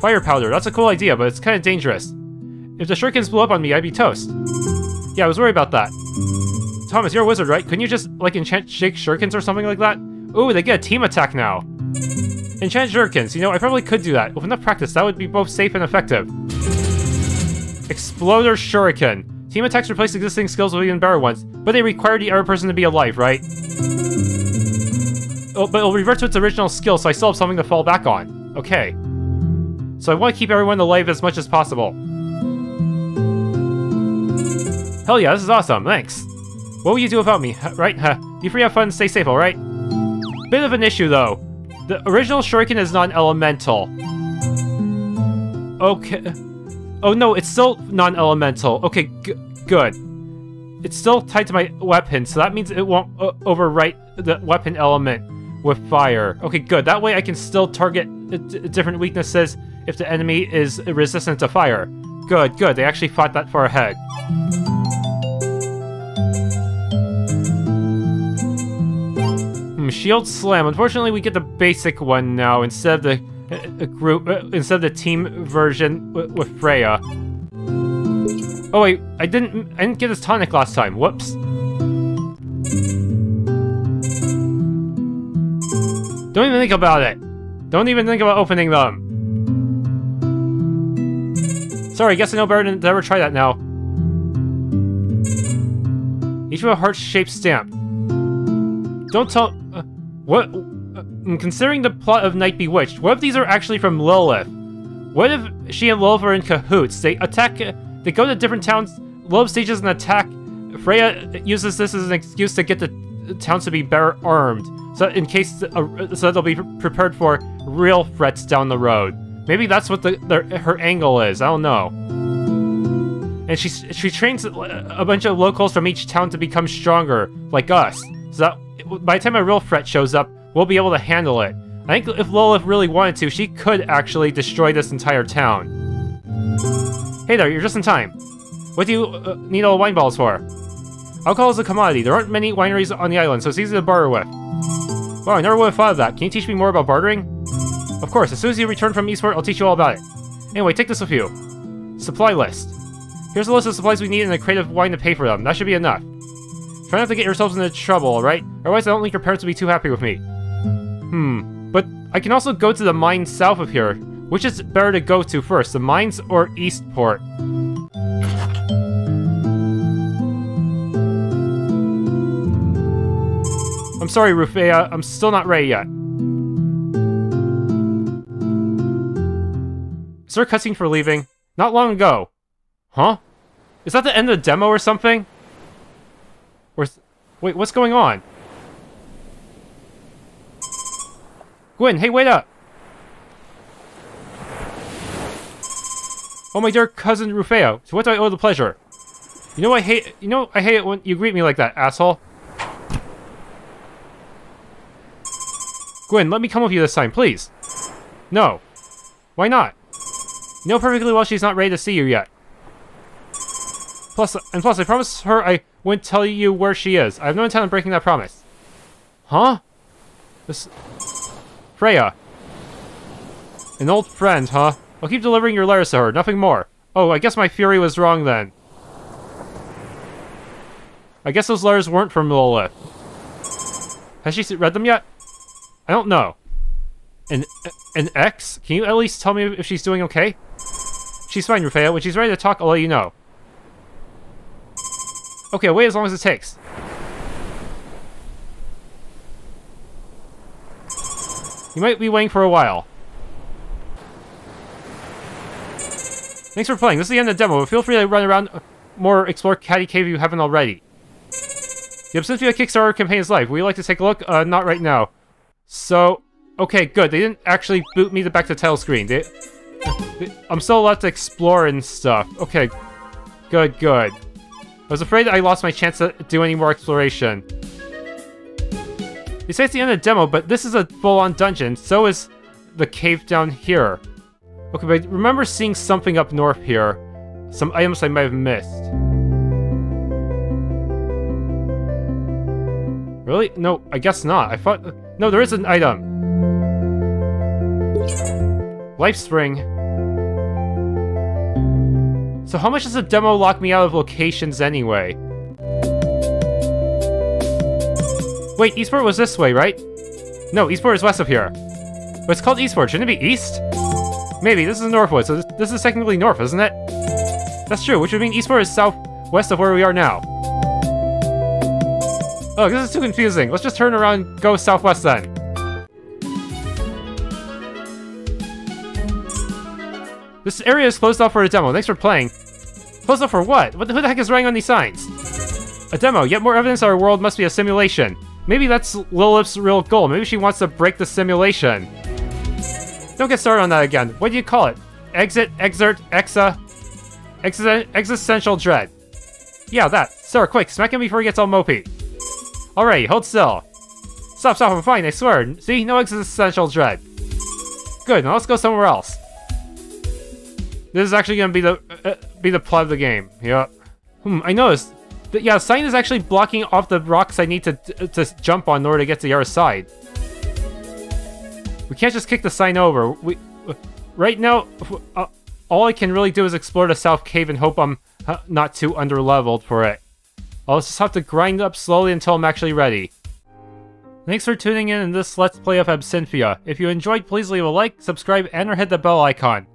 Fire powder. That's a cool idea, but it's kind of dangerous. If the shurikens blew up on me, I'd be toast. Yeah, I was worried about that. Thomas, you're a wizard, right? Couldn't you just, like, enchant Jake shurikens or something like that? Ooh, they get a team attack now. Enchant shurikens. You know, I probably could do that. With enough practice, that would be both safe and effective. Exploder shuriken. Team attacks replace existing skills with even better ones, but they require the other person to be alive, right? Oh, but it'll revert to its original skill, so I still have something to fall back on. Okay. So I want to keep everyone alive as much as possible. Hell yeah, this is awesome, thanks. What would you do without me, right? Huh? You free, have fun, stay safe, alright? Bit of an issue, though. The original shuriken is non-elemental. Okay. Oh no, it's still non-elemental. Okay, good. It's still tied to my weapon, so that means it won't overwrite the weapon element with fire. Okay, good. That way I can still target different weaknesses if the enemy is resistant to fire. Good, good. They actually fought that far ahead. Shield slam. Unfortunately, we get the basic one now instead of the... instead of the team version with Freya. Oh wait, I didn't get his tonic last time. Whoops. Don't even think about it. Don't even think about opening them. Sorry, I guess I know better than ever try that now. Each with a heart-shaped stamp. Don't tell. What? Considering the plot of Knight Bewitched, what if these are actually from Lilith? What if she and Lilith are in cahoots? They attack, they go to different towns, Lilith stages an attack, Freya uses this as an excuse to get the towns to be better armed, so in case, so they'll be prepared for real threats down the road. Maybe that's what her angle is, I don't know. And she trains a bunch of locals from each town to become stronger, like us, so that by the time a real threat shows up, we'll be able to handle it. I think if Lilith really wanted to, she could actually destroy this entire town. Hey there, you're just in time. What do you need all the wine bottles for? Alcohol is a commodity. There aren't many wineries on the island, so it's easy to barter with. Wow, I never would have thought of that. Can you teach me more about bartering? Of course, as soon as you return from Eastport, I'll teach you all about it. Anyway, take this with you. Supply list. Here's a list of supplies we need and a crate of wine to pay for them. That should be enough. Try not to get yourselves into trouble, alright? Otherwise, I don't think your parents will be too happy with me. But I can also go to the mine south of here. Which is better to go to first, the mines or Eastport? I'm sorry, Rufia, I'm still not ready yet. Is there a cutscene for leaving? Not long ago. Huh? Is that the end of the demo or something? Or wait, what's going on? Gwen, hey, wait up! Oh, my dear cousin Rufio, to what do I owe the pleasure? You know I hate it when you greet me like that, asshole. Gwen, let me come with you this time, please. No. Why not? You know perfectly well she's not ready to see you yet. Plus, I promised her I wouldn't tell you where she is. I have no intent on breaking that promise. Huh? This... Freya. An old friend, huh? I'll keep delivering your letters to her, nothing more. Oh, I guess my theory was wrong then. I guess those letters weren't from Lilith. Has she read them yet? I don't know. An ex? Can you at least tell me if she's doing okay? She's fine, Rufia. When she's ready to talk, I'll let you know. Okay, wait as long as it takes. You might be waiting for a while. Thanks for playing. This is the end of the demo, but feel free to run around more or explore Katti Cave if you haven't already. The Absinthia Kickstarter campaign is live. Would you like to take a look? Not right now. So, okay, good. They didn't actually boot me back to the title screen. I'm still allowed to explore and stuff. Okay, good, good. I was afraid I lost my chance to do any more exploration. They say it's the end of the demo, but this is a full-on dungeon, so is the cave down here. Okay, but I remember seeing something up north here. Some items I might have missed. Really? No, I guess not. I thought... No, there is an item. Life Spring. So how much does the demo lock me out of locations anyway? Wait, Eastport was this way, right? No, Eastport is west of here. But it's called Eastport. Shouldn't it be east? Maybe. This is Northwood, so this is technically north, isn't it? That's true, which would mean Eastport is southwest of where we are now. Oh, this is too confusing. Let's just turn around and go southwest then. This area is closed off for a demo. Thanks for playing. Closed off for what? Who the heck is writing on these signs? A demo. Yet more evidence our world must be a simulation. Maybe that's Lilith's real goal. Maybe she wants to break the simulation. Don't get started on that again. What do you call it? Exit, exert, exa... existential dread. Yeah, that. Sarah, quick, smack him before he gets all mopey. Alright, hold still. Stop, stop, I'm fine, I swear. See, no existential dread. Good, now let's go somewhere else. This is actually gonna be the plot of the game. Yep. I noticed. Yeah, the sign is actually blocking off the rocks I need to jump on in order to get to the other side. We can't just kick the sign over. We, right now, all I can really do is explore the South Cave and hope I'm not too underleveled for it. I'll just have to grind up slowly until I'm actually ready. Thanks for tuning in this Let's Play of Absinthia. If you enjoyed, please leave a like, subscribe, and or hit the bell icon.